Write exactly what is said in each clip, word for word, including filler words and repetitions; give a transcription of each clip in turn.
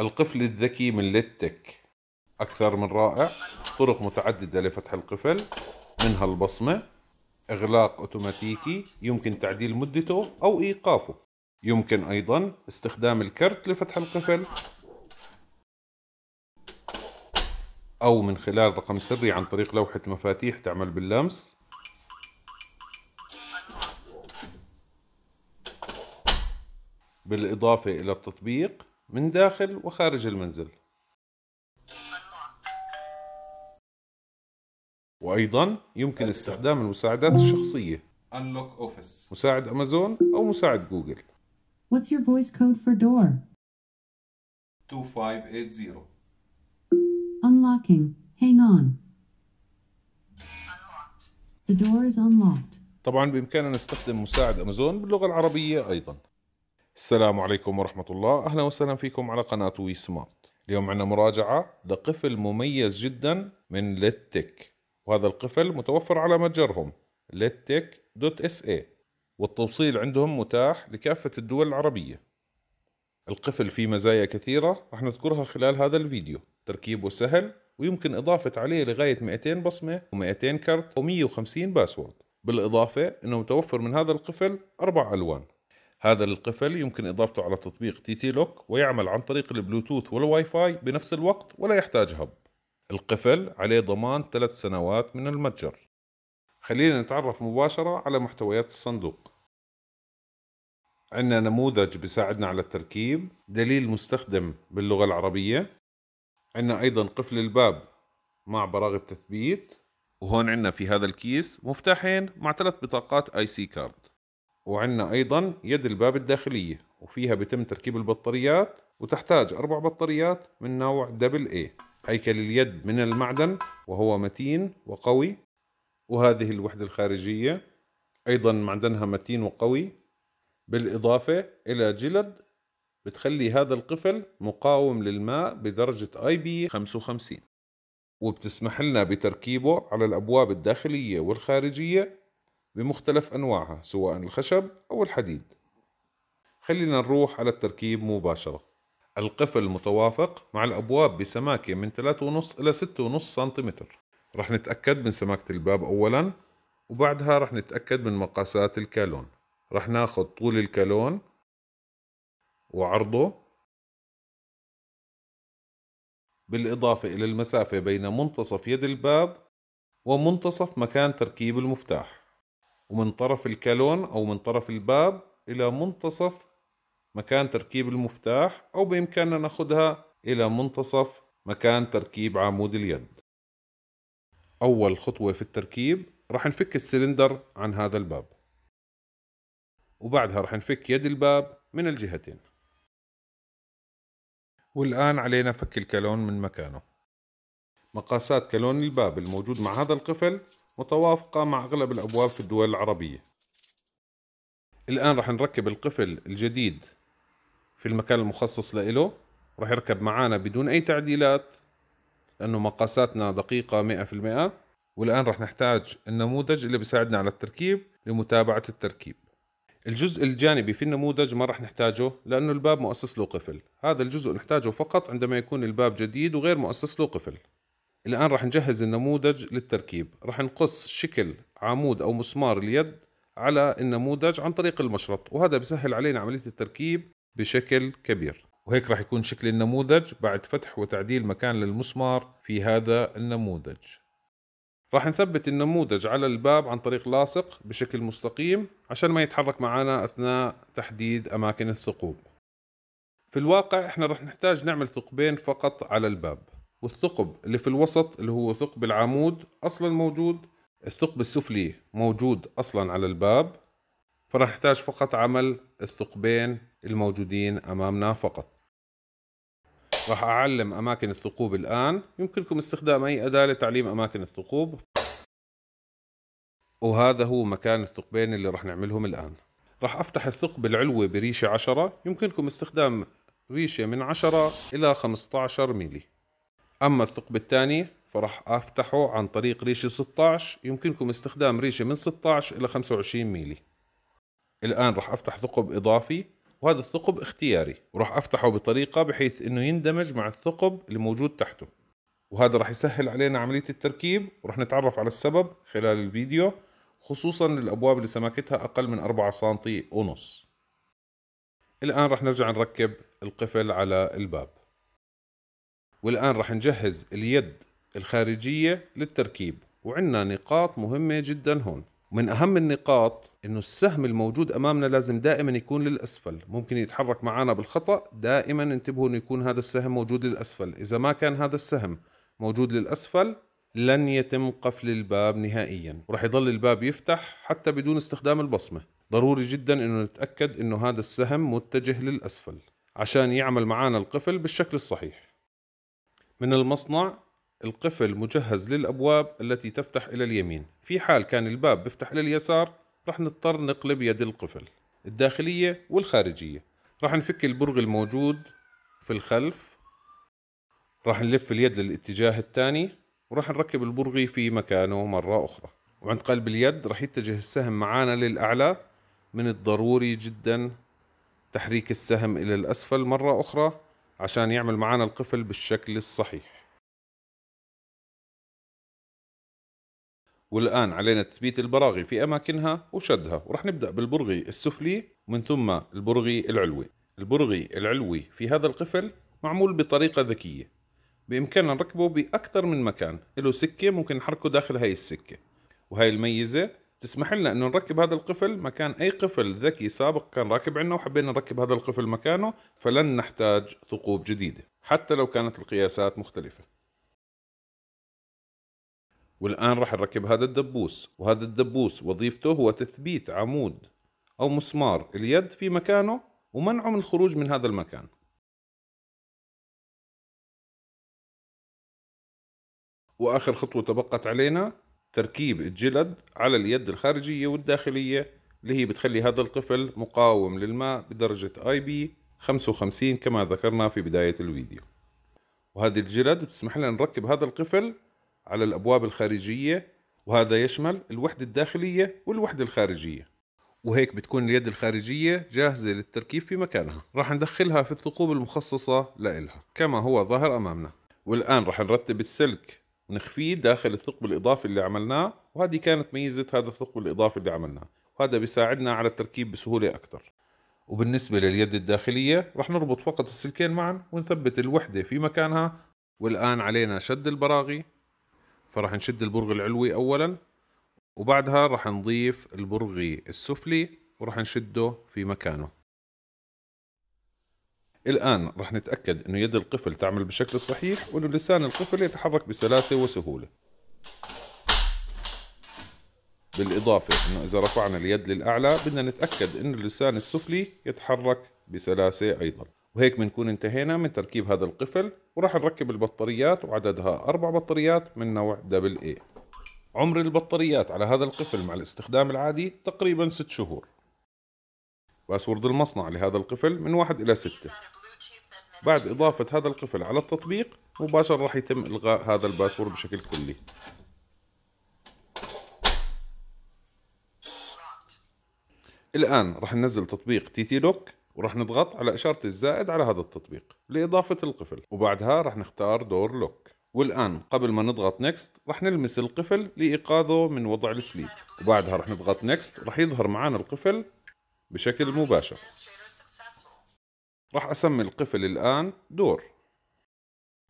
القفل الذكي من ليتك، أكثر من رائع، طرق متعددة لفتح القفل منها البصمة، إغلاق أوتوماتيكي يمكن تعديل مدته أو إيقافه، يمكن أيضا استخدام الكرت لفتح القفل أو من خلال رقم سري عن طريق لوحة مفاتيح تعمل باللمس. بالإضافة إلى التطبيق من داخل وخارج المنزل، وأيضا يمكن استخدام المساعدات الشخصية مساعد أمازون أو مساعد جوجل. What's your voice code for door? two five eight zero. Unlocking. Hang on. The door is unlocked. طبعا بإمكاننا نستخدم مساعد أمازون باللغة العربية أيضا. السلام عليكم ورحمة الله، أهلا وسهلا فيكم على قناة ويسمارت. اليوم عندنا مراجعة لقفل مميز جدا من ليتك، وهذا القفل متوفر على متجرهم lettech.sa، والتوصيل عندهم متاح لكافة الدول العربية. القفل فيه مزايا كثيرة رح نذكرها خلال هذا الفيديو. تركيبه سهل ويمكن إضافة عليه لغاية مئتين بصمة ومئتين كرت ومئة وخمسين باسورد. بالإضافة أنه متوفر من هذا القفل أربع ألوان. هذا القفل يمكن إضافته على تطبيق تي تي لوك، ويعمل عن طريق البلوتوث والواي فاي بنفس الوقت ولا يحتاج هب. القفل عليه ضمان ثلاث سنوات من المتجر. خلينا نتعرف مباشرة على محتويات الصندوق. عندنا نموذج بيساعدنا على التركيب، دليل مستخدم باللغة العربية، عندنا أيضا قفل الباب مع براغي التثبيت، وهون عندنا في هذا الكيس مفتاحين مع ثلاث بطاقات اي سي كارد، وعندنا أيضا يد الباب الداخلية وفيها بتم تركيب البطاريات، وتحتاج أربع بطاريات من نوع دبل اي. هيكل اليد من المعدن وهو متين وقوي، وهذه الوحدة الخارجية أيضا معدنها متين وقوي، بالإضافة إلى جلد بتخلي هذا القفل مقاوم للماء بدرجة آي بي خمسة وخمسين، وبتسمح لنا بتركيبه على الأبواب الداخلية والخارجية بمختلف أنواعها سواء الخشب أو الحديد. خلينا نروح على التركيب مباشرة. القفل متوافق مع الأبواب بسماكة من ثلاثة ونص إلى ستة ونص سنتيمتر. رح نتأكد من سماكة الباب أولا، وبعدها رح نتأكد من مقاسات الكالون. رح ناخد طول الكالون وعرضه، بالإضافة إلى المسافة بين منتصف يد الباب ومنتصف مكان تركيب المفتاح، ومن طرف الكالون أو من طرف الباب إلى منتصف مكان تركيب المفتاح، أو بإمكاننا ناخدها إلى منتصف مكان تركيب عمود اليد. أول خطوة في التركيب رح نفك السلندر عن هذا الباب، وبعدها رح نفك يد الباب من الجهتين، والآن علينا فك الكالون من مكانه. مقاسات كالون الباب الموجود مع هذا القفل متوافقة مع أغلب الأبواب في الدول العربية. الآن رح نركب القفل الجديد في المكان المخصص لإله، رح يركب معانا بدون أي تعديلات لأنه مقاساتنا دقيقة مئة بالمئة. والآن رح نحتاج النموذج اللي بيساعدنا على التركيب لمتابعة التركيب. الجزء الجانبي في النموذج ما راح نحتاجه لأنه الباب مؤسس له قفل، هذا الجزء نحتاجه فقط عندما يكون الباب جديد وغير مؤسس له قفل. الآن راح نجهز النموذج للتركيب، راح نقص شكل عمود أو مسمار اليد على النموذج عن طريق المشرط، وهذا بيسهل علينا عملية التركيب بشكل كبير، وهيك راح يكون شكل النموذج بعد فتح وتعديل مكان للمسمار في هذا النموذج. راح نثبت النموذج على الباب عن طريق لاصق بشكل مستقيم عشان ما يتحرك معنا أثناء تحديد أماكن الثقوب. في الواقع احنا راح نحتاج نعمل ثقبين فقط على الباب، والثقب اللي في الوسط اللي هو ثقب العمود أصلا موجود، الثقب السفلي موجود أصلا على الباب، فراح نحتاج فقط عمل الثقبين الموجودين أمامنا فقط. راح أعلم أماكن الثقوب الآن، يمكنكم استخدام أي أداة لتعليم أماكن الثقوب، وهذا هو مكان الثقبين اللي راح نعملهم الآن. راح أفتح الثقب العلوي بريشة عشرة، يمكنكم استخدام ريشة من عشرة إلى خمسة عشر ميلي. أما الثقب الثاني فراح أفتحه عن طريق ريشة ستة عشر، يمكنكم استخدام ريشة من ستة عشر إلى خمسة وعشرين ميلي. الآن راح أفتح ثقب إضافي وهذا الثقب اختياري، وراح افتحه بطريقة بحيث انه يندمج مع الثقب اللي موجود تحته، وهذا راح يسهل علينا عملية التركيب، وراح نتعرف على السبب خلال الفيديو، خصوصا للابواب اللي سماكتها اقل من أربعة سنتي ونص. الان راح نرجع نركب القفل على الباب، والان راح نجهز اليد الخارجية للتركيب. وعندنا نقاط مهمة جدا هون، من أهم النقاط إنه السهم الموجود أمامنا لازم دائما يكون للأسفل، ممكن يتحرك معنا بالخطأ، دائما انتبهوا إنه يكون هذا السهم موجود للأسفل، إذا ما كان هذا السهم موجود للأسفل لن يتم قفل الباب نهائيا، ورح يضل الباب يفتح حتى بدون استخدام البصمة. ضروري جدا إنه نتأكد إنه هذا السهم متجه للأسفل عشان يعمل معنا القفل بالشكل الصحيح. من المصنع القفل مجهز للأبواب التي تفتح إلى اليمين، في حال كان الباب بيفتح إلى اليسار راح نضطر نقلب يد القفل الداخلية والخارجية. راح نفك البرغي الموجود في الخلف، راح نلف اليد للاتجاه الثاني، وراح نركب البرغي في مكانه مرة أخرى. وعند قلب اليد راح يتجه السهم معانا للأعلى، من الضروري جدا تحريك السهم إلى الأسفل مرة أخرى عشان يعمل معانا القفل بالشكل الصحيح. والآن علينا تثبيت البراغي في أماكنها وشدها، ورح نبدأ بالبرغي السفلي ومن ثم البرغي العلوي. البرغي العلوي في هذا القفل معمول بطريقة ذكية، بإمكاننا نركبه بأكثر من مكان، له سكة ممكن نحركه داخل هاي السكة، وهاي الميزة تسمح لنا أنه نركب هذا القفل مكان أي قفل ذكي سابق كان راكب عندنا وحبينا نركب هذا القفل مكانه، فلن نحتاج ثقوب جديدة حتى لو كانت القياسات مختلفة. والآن راح نركب هذا الدبوس، وهذا الدبوس وظيفته هو تثبيت عمود أو مسمار اليد في مكانه ومنعه من الخروج من هذا المكان. وآخر خطوة تبقت علينا تركيب الجلد على اليد الخارجية والداخلية، اللي هي بتخلي هذا القفل مقاوم للماء بدرجة آي بي خمسة وخمسين كما ذكرنا في بداية الفيديو. وهذه الجلد بتسمح لنا نركب هذا القفل على الأبواب الخارجية، وهذا يشمل الوحدة الداخلية والوحدة الخارجية، وهيك بتكون اليد الخارجية جاهزة للتركيب في مكانها. راح ندخلها في الثقوب المخصصة لإلها كما هو ظاهر أمامنا. والآن راح نرتب السلك ونخفيه داخل الثقب الإضافي اللي عملناه، وهذه كانت ميزة هذا الثقب الإضافي اللي عملناه، وهذا بيساعدنا على التركيب بسهولة أكثر. وبالنسبة لليد الداخلية راح نربط فقط السلكين معا ونثبت الوحدة في مكانها. والآن علينا شد البراغي، فراح نشد البرغي العلوي أولا، وبعدها راح نضيف البرغي السفلي وراح نشده في مكانه. الآن راح نتأكد إنه يد القفل تعمل بالشكل الصحيح، وإنه لسان القفل يتحرك بسلاسة وسهولة، بالإضافة إنه إذا رفعنا اليد للأعلى بدنا نتأكد إنه اللسان السفلي يتحرك بسلاسة أيضا. وهيك بنكون انتهينا من تركيب هذا القفل، وراح نركب البطاريات، وعددها أربع بطاريات من نوع دبل اي. عمر البطاريات على هذا القفل مع الاستخدام العادي تقريبا ست شهور. باسورد المصنع لهذا القفل من واحد إلى ستة. بعد إضافة هذا القفل على التطبيق مباشرة راح يتم إلغاء هذا الباسورد بشكل كلي. الآن راح ننزل تطبيق تي تي لوك، ورح نضغط على إشارة الزائد على هذا التطبيق لإضافة القفل، وبعدها رح نختار دور لوك. والآن قبل ما نضغط نيكست رح نلمس القفل لإيقاظه من وضع السليب، وبعدها رح نضغط نيكست، رح يظهر معنا القفل بشكل مباشر. رح أسمي القفل الآن دور.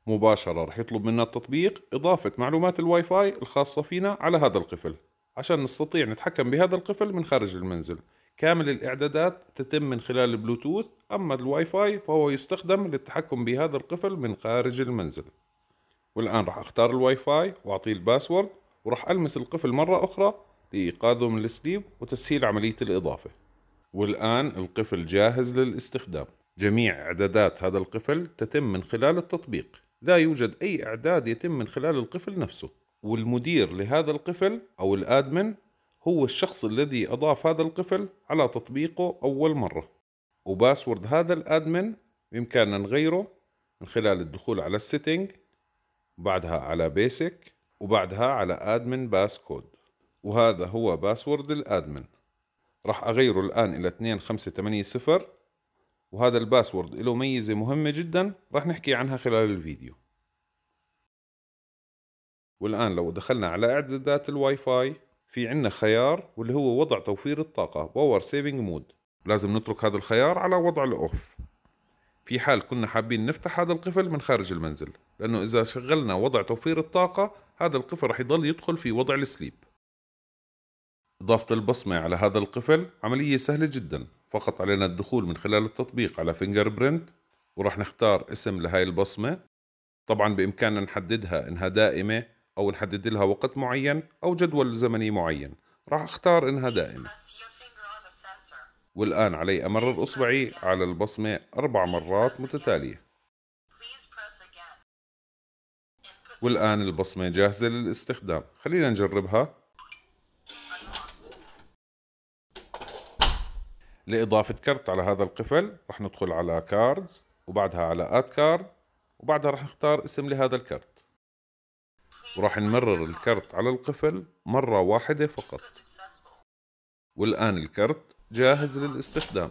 مباشرة رح يطلب منا التطبيق إضافة معلومات الواي فاي الخاصة فينا على هذا القفل عشان نستطيع نتحكم بهذا القفل من خارج المنزل. كامل الإعدادات تتم من خلال البلوتوث، أما الواي فاي فهو يستخدم للتحكم بهذا القفل من خارج المنزل. والآن راح أختار الواي فاي وأعطيه الباسورد، وراح ألمس القفل مرة أخرى لإيقاظه من السليب وتسهيل عملية الإضافة. والآن القفل جاهز للاستخدام. جميع إعدادات هذا القفل تتم من خلال التطبيق، لا يوجد أي إعداد يتم من خلال القفل نفسه، والمدير لهذا القفل أو الآدمن هو الشخص الذي أضاف هذا القفل على تطبيقه أول مرة، وباسورد هذا الأدمن بإمكاننا نغيره من خلال الدخول على السيتنج، بعدها على بيسك، وبعدها على أدمن باس كود، وهذا هو باسورد الأدمن. راح أغيره الآن إلى اثنين خمسة ثمانية صفر، وهذا الباسورد له ميزة مهمة جدا راح نحكي عنها خلال الفيديو. والآن لو دخلنا على إعدادات الواي فاي في عنا خيار واللي هو وضع توفير الطاقة باور سيفنج مود، لازم نترك هذا الخيار على وضع الأوف في حال كنا حابين نفتح هذا القفل من خارج المنزل، لأنه إذا شغلنا وضع توفير الطاقة هذا القفل راح يضل يدخل في وضع السليب. إضافة البصمة على هذا القفل عملية سهلة جدا، فقط علينا الدخول من خلال التطبيق على فينجر برنت وراح نختار اسم لهاي البصمة، طبعا بإمكاننا نحددها إنها دائمة أو نحدد لها وقت معين أو جدول زمني معين، راح أختار إنها دائمة. والآن علي أمرر إصبعي على البصمة أربع مرات متتالية. والآن البصمة جاهزة للاستخدام، خلينا نجربها. لإضافة كارت على هذا القفل رح ندخل على كاردز وبعدها على آد كارد وبعدها رح نختار اسم لهذا الكارت، ورح نمرر الكارت على القفل مرة واحدة فقط. والآن الكارت جاهز للاستخدام.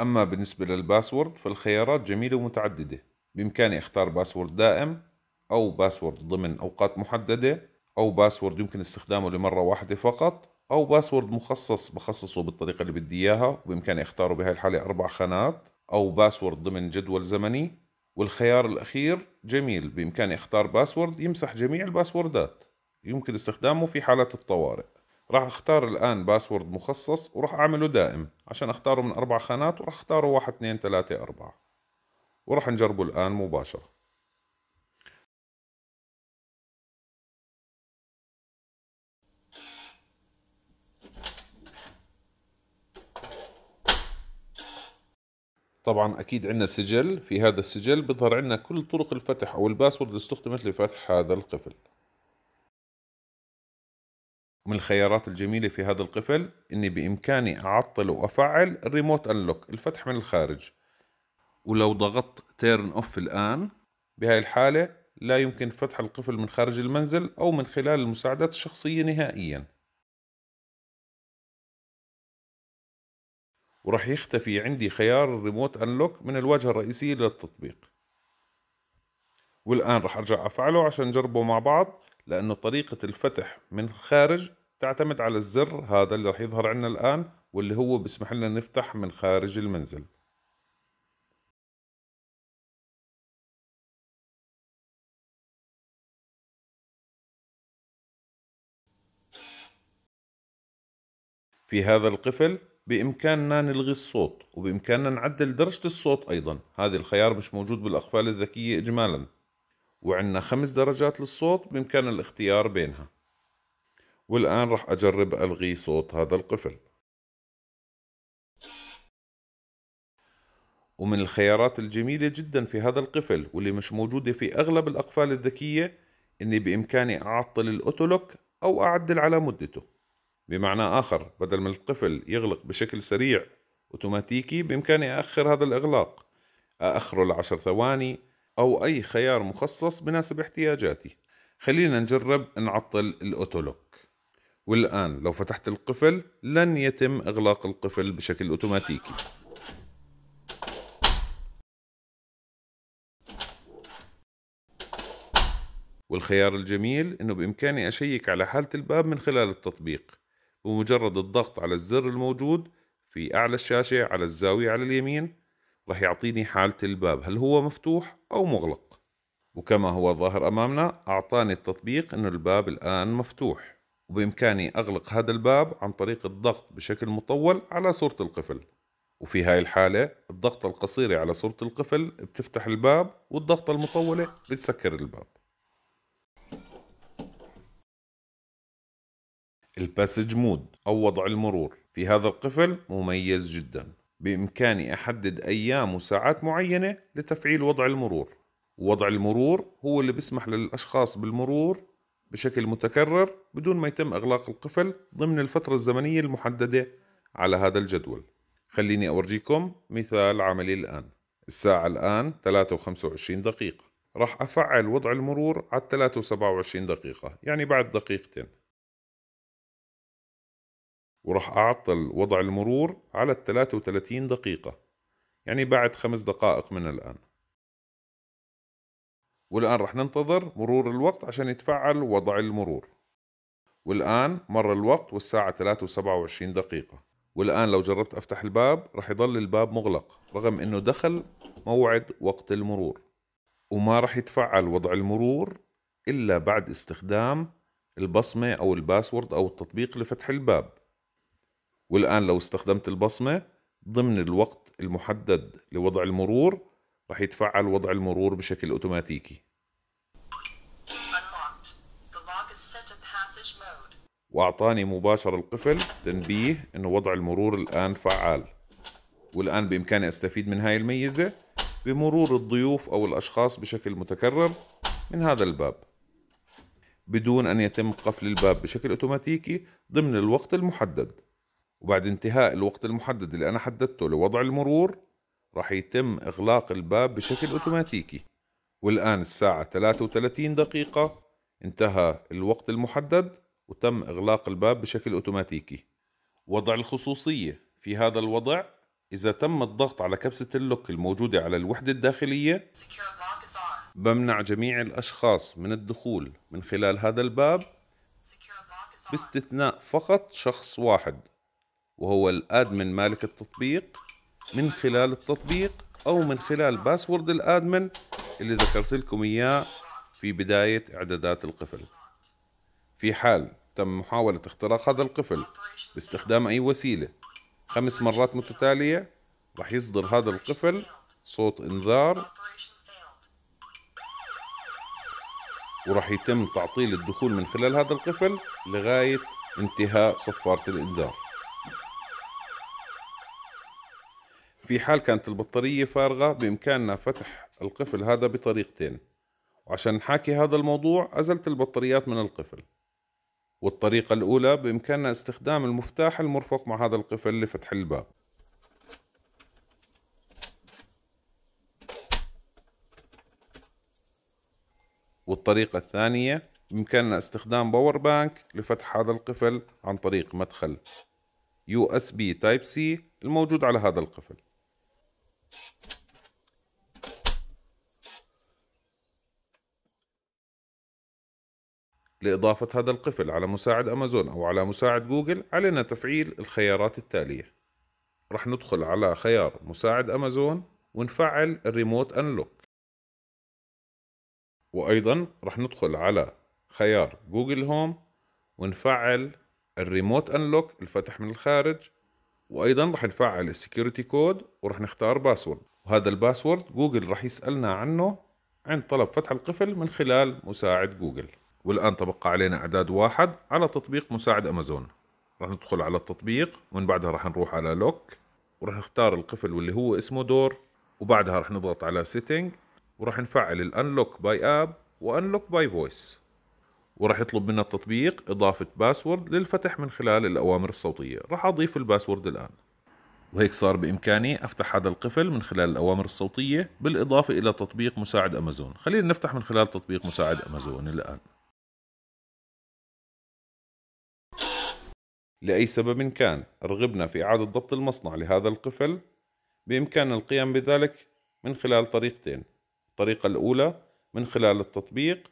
أما بالنسبة للباسورد فالخيارات جميلة ومتعددة، بإمكاني أختار باسورد دائم أو باسورد ضمن أوقات محددة أو باسورد يمكن استخدامه لمرة واحدة فقط أو باسورد مخصص بخصصه بالطريقة اللي بدي إياها وبإمكاني أختاره بهاي الحالة أربع خانات أو باسورد ضمن جدول زمني. والخيار الأخير جميل، بإمكاني أختار باسورد يمسح جميع الباسوردات يمكن استخدامه في حالات الطوارئ. راح أختار الآن باسورد مخصص وراح أعمله دائم عشان أختاره من أربع خانات، وراح أختاره واحد اثنين ثلاثة أربعة وراح نجربه الآن مباشرة. طبعا اكيد عندنا سجل، في هذا السجل بيظهر عندنا كل طرق الفتح او الباسورد اللي استخدمت لفتح هذا القفل. من الخيارات الجميلة في هذا القفل اني بامكاني اعطل وافعل الريموت انلوك الفتح من الخارج، ولو ضغطت تيرن اوف الان بهاي الحالة لا يمكن فتح القفل من خارج المنزل او من خلال المساعدات الشخصية نهائيا، ورح يختفي عندي خيار الريموت انلوك من الواجهة الرئيسية للتطبيق. والآن رح أرجع أفعله عشان نجربه مع بعض، لأنه طريقة الفتح من الخارج تعتمد على الزر هذا اللي رح يظهر عندنا الآن واللي هو بيسمح لنا نفتح من خارج المنزل. في هذا القفل بإمكاننا نلغي الصوت وبإمكاننا نعدل درجة الصوت أيضا، هذا الخيار مش موجود بالأقفال الذكية إجمالا، وعندنا خمس درجات للصوت بإمكاننا الاختيار بينها. والآن رح أجرب ألغي صوت هذا القفل. ومن الخيارات الجميلة جدا في هذا القفل واللي مش موجودة في أغلب الأقفال الذكية إني بإمكاني أعطل الأوتولوك أو أعدل على مدته، بمعنى آخر بدل ما القفل يغلق بشكل سريع أوتوماتيكي بإمكاني أأخر هذا الإغلاق، أأخره لعشر ثواني أو أي خيار مخصص بناسب احتياجاتي. خلينا نجرب نعطل الأوتولوك. والآن لو فتحت القفل لن يتم إغلاق القفل بشكل أوتوماتيكي. والخيار الجميل إنه بإمكاني أشيك على حالة الباب من خلال التطبيق بمجرد الضغط على الزر الموجود في أعلى الشاشة على الزاوية على اليمين، راح يعطيني حالة الباب هل هو مفتوح أو مغلق، وكما هو ظاهر أمامنا أعطاني التطبيق إنه الباب الآن مفتوح، وبإمكاني أغلق هذا الباب عن طريق الضغط بشكل مطول على صورة القفل، وفي هاي الحالة الضغطة القصيرة على صورة القفل بتفتح الباب والضغطة المطولة بتسكر الباب. الباسج مود أو وضع المرور في هذا القفل مميز جدا، بإمكاني أحدد أيام وساعات معينة لتفعيل وضع المرور، ووضع المرور هو اللي بيسمح للأشخاص بالمرور بشكل متكرر بدون ما يتم إغلاق القفل ضمن الفترة الزمنية المحددة على هذا الجدول. خليني أورجيكم مثال عملي الآن. الساعة الآن ثلاثة وخمسة وعشرين دقيقة، راح أفعل وضع المرور على ثلاثة وسبعة وعشرين دقيقة يعني بعد دقيقتين. وراح أعطل وضع المرور على الثلاث وثلاثين دقيقة، يعني بعد خمس دقائق من الآن. والآن راح ننتظر مرور الوقت عشان يتفعل وضع المرور. والآن مر الوقت والساعة ثلاث وسبعة وعشرين دقيقة. والآن لو جربت أفتح الباب راح يضل الباب مغلق رغم أنه دخل موعد وقت المرور، وما راح يتفعل وضع المرور إلا بعد استخدام البصمة أو الباسورد أو التطبيق لفتح الباب. والآن لو استخدمت البصمة ضمن الوقت المحدد لوضع المرور راح يتفعل وضع المرور بشكل أوتوماتيكي. وأعطاني مباشرة القفل تنبيه إنه وضع المرور الآن فعال. والآن بإمكاني أستفيد من هاي الميزة بمرور الضيوف أو الأشخاص بشكل متكرر من هذا الباب بدون أن يتم قفل الباب بشكل أوتوماتيكي ضمن الوقت المحدد. وبعد انتهاء الوقت المحدد اللي أنا حددته لوضع المرور راح يتم إغلاق الباب بشكل أوتوماتيكي. والآن الساعة ثلاث وثلاثين دقيقة، انتهى الوقت المحدد وتم إغلاق الباب بشكل أوتوماتيكي. وضع الخصوصية في هذا الوضع إذا تم الضغط على كبسة اللوك الموجودة على الوحدة الداخلية بمنع جميع الأشخاص من الدخول من خلال هذا الباب باستثناء فقط شخص واحد وهو الآدمن مالك التطبيق من خلال التطبيق أو من خلال باسورد الآدمن اللي ذكرت لكم إياه في بداية إعدادات القفل. في حال تم محاولة اختراق هذا القفل باستخدام أي وسيلة خمس مرات متتالية راح يصدر هذا القفل صوت إنذار وراح يتم تعطيل الدخول من خلال هذا القفل لغاية انتهاء صفارة الإنذار. في حال كانت البطارية فارغة بإمكاننا فتح القفل هذا بطريقتين، وعشان نحاكي هذا الموضوع أزلت البطاريات من القفل. والطريقة الأولى بإمكاننا استخدام المفتاح المرفق مع هذا القفل لفتح الباب. والطريقة الثانية بإمكاننا استخدام باور بانك لفتح هذا القفل عن طريق مدخل يو إس بي تايب سي الموجود على هذا القفل. لإضافة هذا القفل على مساعد أمازون أو على مساعد جوجل علينا تفعيل الخيارات التالية. رح ندخل على خيار مساعد أمازون ونفعل الريموت أنلوك، وأيضا رح ندخل على خيار جوجل هوم ونفعل الريموت أنلوك الفتح من الخارج، وأيضا رح نفعل السكيورتي كود ورح نختار باسورد، وهذا الباسورد جوجل رح يسألنا عنه عند طلب فتح القفل من خلال مساعد جوجل. والآن تبقى علينا إعداد واحد على تطبيق مساعد أمازون. راح ندخل على التطبيق ومن بعدها راح نروح على لوك وراح نختار القفل واللي هو اسمه دور، وبعدها راح نضغط على سيتنج وراح نفعل الأنلوك باي آب وأنلوك باي فويس، وراح يطلب منا التطبيق إضافة باسورد للفتح من خلال الأوامر الصوتية. راح أضيف الباسورد الآن، وهيك صار بإمكاني أفتح هذا القفل من خلال الأوامر الصوتية بالإضافة إلى تطبيق مساعد أمازون. خلينا نفتح من خلال تطبيق مساعد أمازون الآن. لأي سبب كان رغبنا في إعادة ضبط المصنع لهذا القفل بإمكاننا القيام بذلك من خلال طريقتين. الطريقة الأولى من خلال التطبيق،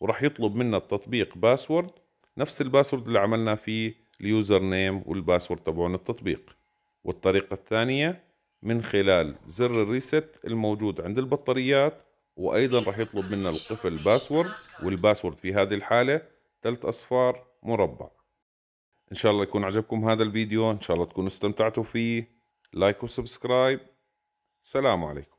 ورح يطلب منا التطبيق باسورد نفس الباسورد اللي عملنا فيه اليوزر نيم والباسورد تبعون التطبيق. والطريقة الثانية من خلال زر الريست الموجود عند البطاريات، وأيضا رح يطلب منا القفل باسورد، والباسورد في هذه الحالة ثلاث أصفار مربع. إن شاء الله يكون عجبكم هذا الفيديو، إن شاء الله تكونوا استمتعتوا فيه. لايك وسبسكرايب. سلام عليكم.